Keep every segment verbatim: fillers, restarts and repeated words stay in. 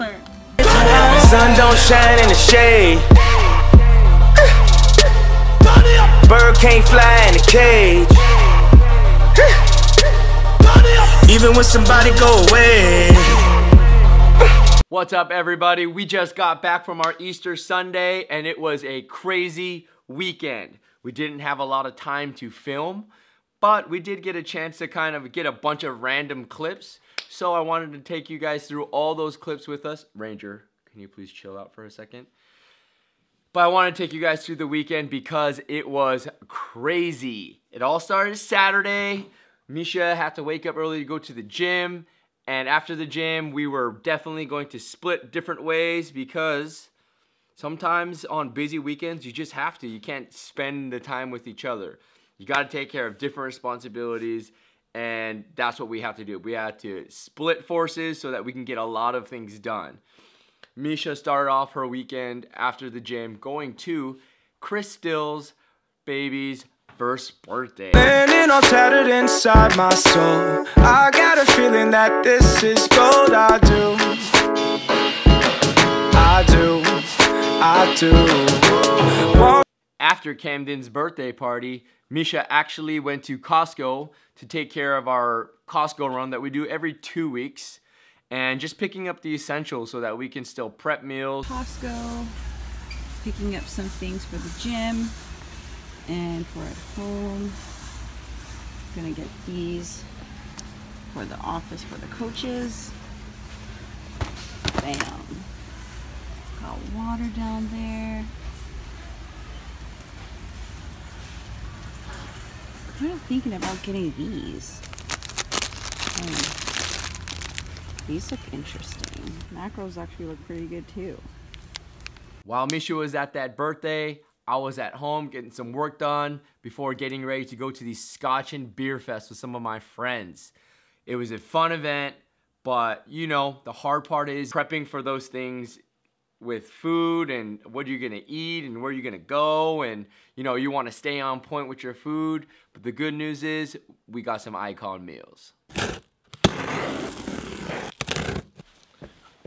Hitler. The sun don't shine in the shade. Bird can't fly in the cage. Even when somebody go away. What's up, everybody? We just got back from our Easter Sunday, and it was a crazy weekend. We didn't have a lot of time to film, but we did get a chance to kind of get a bunch of random clips. So I wanted to take you guys through all those clips with us. Ranger, can you please chill out for a second? But I want to take you guys through the weekend because it was crazy. It all started Saturday. Mesha had to wake up early to go to the gym. And after the gym, we were definitely going to split different ways because sometimes on busy weekends, you just have to. You can't spend the time with each other. You got to take care of different responsibilities, and that's what we have to do. We have to split forces so that we can get a lot of things done. Mesha started off her weekend after the gym going to Chris Still's baby's first birthday. Landing all tattered inside my soul. I got a feeling that this is gold. I do. I do. I do. Won't. After Camden's birthday party, Mesha actually went to Costco to take care of our Costco run that we do every two weeks and just picking up the essentials so that we can still prep meals. Costco, picking up some things for the gym and for at home. I'm gonna get these for the office for the coaches. Bam. Got water down there. I'm kind of thinking about getting these. Hmm. These look interesting. Macros actually look pretty good too. While Mesha was at that birthday, I was at home getting some work done before getting ready to go to the Scotch and Beer Fest with some of my friends. It was a fun event, but you know, the hard part is prepping for those things with food and what you're gonna eat and where you're gonna go, and you know, you want to stay on point with your food. But the good news is we got some Icon Meals.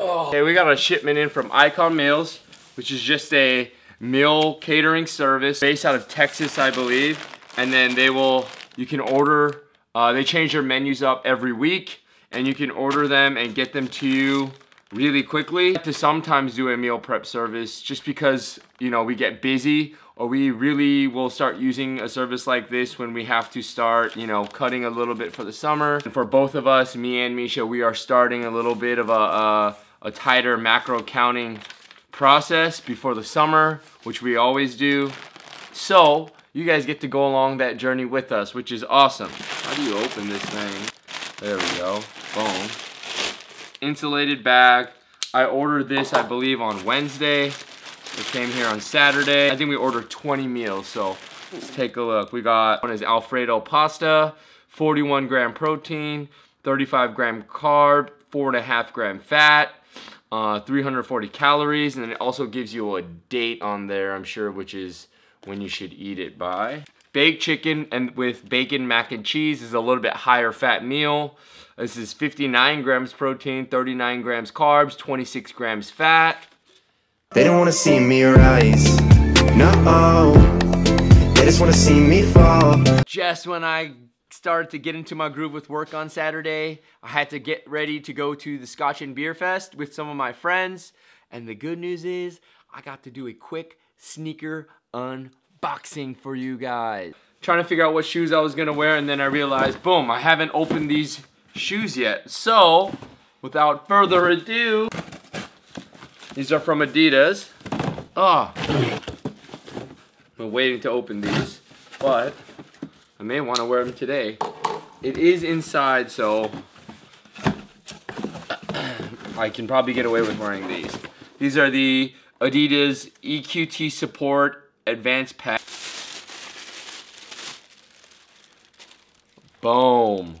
Oh. Okay, we got a shipment in from Icon Meals, which is just a meal catering service based out of Texas, I believe. And then they will, you can order, uh, they change their menus up every week, and you can order them and get them to you really quickly. I like to sometimes do a meal prep service just because, you know, we get busy, or we really will start using a service like this when we have to start, you know, cutting a little bit for the summer. And for both of us, me and Mesha, we are starting a little bit of a, a, a tighter macro counting process before the summer, which we always do. So you guys get to go along that journey with us, which is awesome. How do you open this thing? There we go, boom. Insulated bag. I ordered this, I believe, on Wednesday. It came here on Saturday. I think we ordered twenty meals, so let's take a look. We got, one is Alfredo pasta, forty-one gram protein, thirty-five gram carb, four and a half gram fat, uh, three hundred forty calories, and then it also gives you a date on there, I'm sure, which is when you should eat it by. Baked chicken and with bacon, mac and cheese is a little bit higher fat meal. This is fifty-nine grams protein, thirty-nine grams carbs, twenty-six grams fat. They don't want to see me rise. No. They just want to see me fall. Just when I started to get into my groove with work on Saturday, I had to get ready to go to the Scotch and Beer Fest with some of my friends. And the good news is I got to do a quick sneaker unboxing for you guys. Trying to figure out what shoes I was going to wear, and then I realized, boom, I haven't opened these shoes yet. So without further ado, these are from Adidas. Ah, oh, I'm waiting to open these, but I may want to wear them today. It is inside, so I can probably get away with wearing these. These are the Adidas E Q T support Advanced pack. Boom.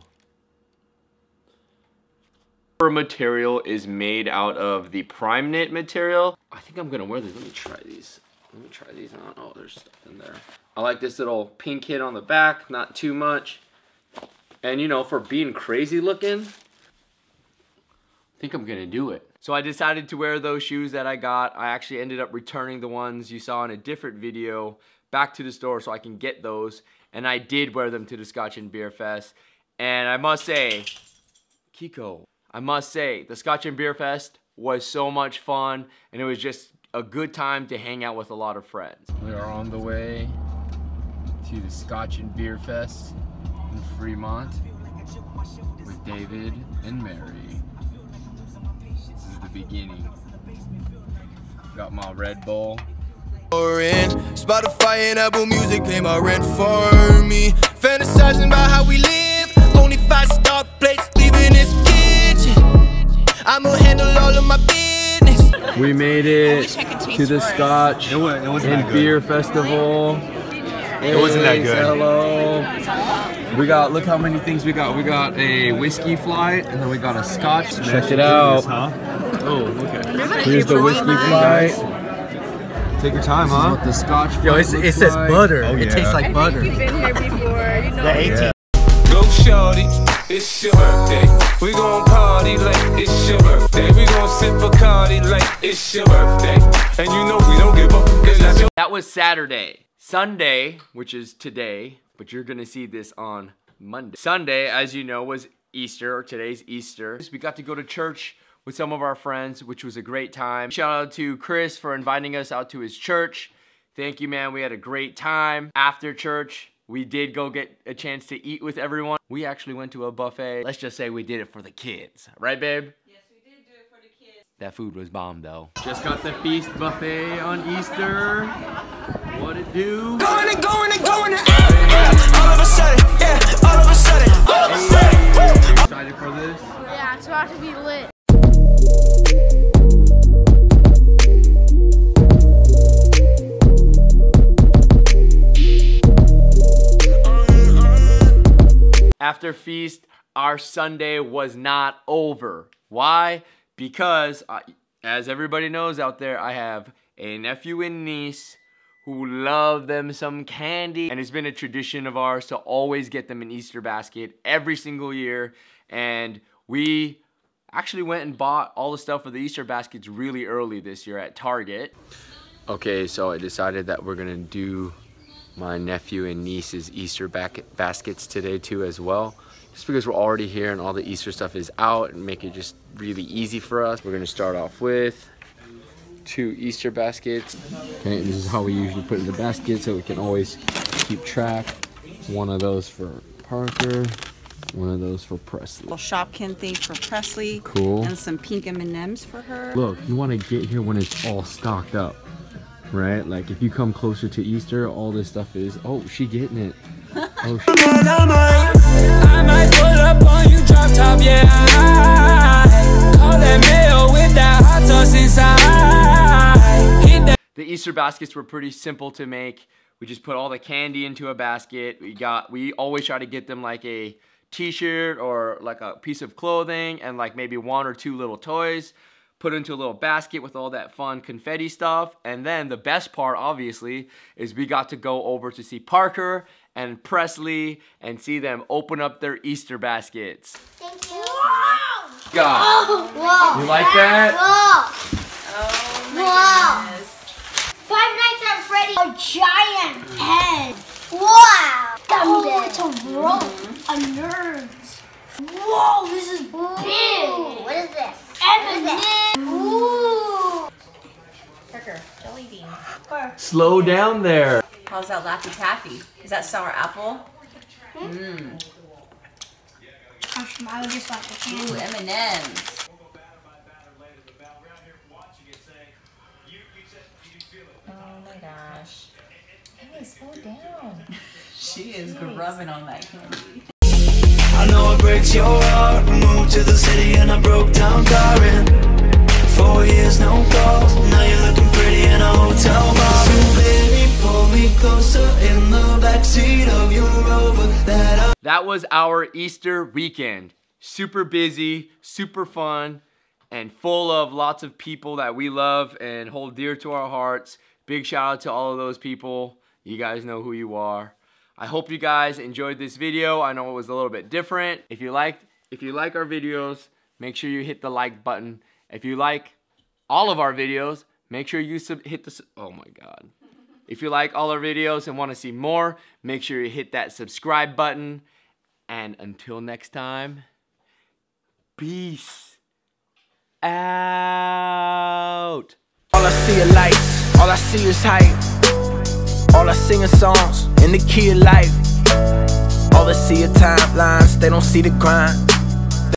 Material is made out of the Primeknit material. I think I'm gonna wear these. Let me try these. Let me try these on. Oh, there's stuff in there. I like this little pink hit on the back, not too much. And you know, for being crazy looking, I think I'm gonna do it. So I decided to wear those shoes that I got. I actually ended up returning the ones you saw in a different video back to the store so I can get those. And I did wear them to the Scotch and Beer Fest. And I must say, Kiko, I must say, the Scotch and Beer Fest was so much fun, and it was just a good time to hang out with a lot of friends. We are on the way to the Scotch and Beer Fest in Fremont with David and Mary. Beginning. Got my Red Bull. Spotify and Apple Music pay my rent for me. Fantasizing about how we live. Only five star plates leaving this kitchen. I'ma handle all of my business. We made it to the Scotch it was, it was and Beer Festival. It wasn't that good. Hello. We got, look how many things we got. We got a whiskey flight and then we got a Scotch. Check it out. Oh, okay. Here's the whiskey flight. Take your time, this huh? Is what the Scotch. Yo, it's, it says like. Butter. Oh, yeah. It tastes like I butter. Think you've been here before. You know. Yeah. Go, shorty. It's your birthday. We gon' party like it's your birthday. We gon' sip Bacardi like it's your birthday. And you know we don't give up. Your... That was Saturday. Sunday, which is today, but you're gonna see this on Monday. Sunday, as you know, was Easter. Or today's Easter. We got to go to church with some of our friends, which was a great time. Shout out to Chris for inviting us out to his church. Thank you, man, we had a great time. After church, we did go get a chance to eat with everyone. We actually went to a buffet. Let's just say we did it for the kids. Right, babe? Yes, we did do it for the kids. That food was bomb, though. Just got the feast buffet on Easter. What it do? Going and going and going and all of a sudden, yeah, all of a sudden, all of a sudden. Are you excited for this? Yeah, it's about to be lit. After feast, our Sunday was not over. Why? Because, I, as everybody knows out there, I have a nephew and niece who love them some candy. And it's been a tradition of ours to always get them an Easter basket every single year. And we actually went and bought all the stuff for the Easter baskets really early this year at Target. Okay, so I decided that we're gonna do my nephew and niece's Easter baskets today too as well. Just because we're already here and all the Easter stuff is out and make it just really easy for us. We're gonna start off with two Easter baskets. Okay, and this is how we usually put in the basket so we can always keep track. One of those for Parker. One of those for Presley. Little Shopkin thing for Presley. Cool. And some pink M and M's for her. Look, you want to get here when it's all stocked up, right? Like if you come closer to Easter, all this stuff is, oh, she getting it. Oh, she. I might pull up on you drop top, yeah. Call that mayo with that hot sauce inside. The Easter baskets were pretty simple to make. We just put all the candy into a basket. We got, we always try to get them like a t-shirt or like a piece of clothing and like maybe one or two little toys, put into a little basket with all that fun confetti stuff. And then the best part obviously is we got to go over to see Parker and Presley and see them open up their Easter baskets. Thank you. Wow. God. Oh, whoa. You like that? Whoa. Oh my whoa. Goodness. Five Nights at Freddy's, a giant head. Wow. Oh, it's a rope. A nerds. Whoa, this is big. Ooh, what is this? M and M's. Ooh. Parker, jelly beans. Slow down there. How's that Laffy Taffy? Is that sour apple? Mmm. Mm. I would just like the candy. Ooh, M and M's. Oh my gosh. Hey, slow down. She is grubbing on that candy. I know it breaks your heart. Moved to the city and I broke down crying. Four years, no calls. Now you're looking pretty in a hotel bar. So baby, pull me closer in the backseat of your Rover. That, that was our Easter weekend. Super busy, super fun, and full of lots of people that we love and hold dear to our hearts. Big shout out to all of those people. You guys know who you are. I hope you guys enjoyed this video. I know it was a little bit different. If you liked, if you like our videos, make sure you hit the like button. If you like all of our videos, make sure you sub hit the, su oh my God. If you like all our videos and want to see more, make sure you hit that subscribe button. And until next time, peace out. All I see are lights, all I see is hype. All I sing is songs in the key of life. All they see are timelines, they don't see the grind.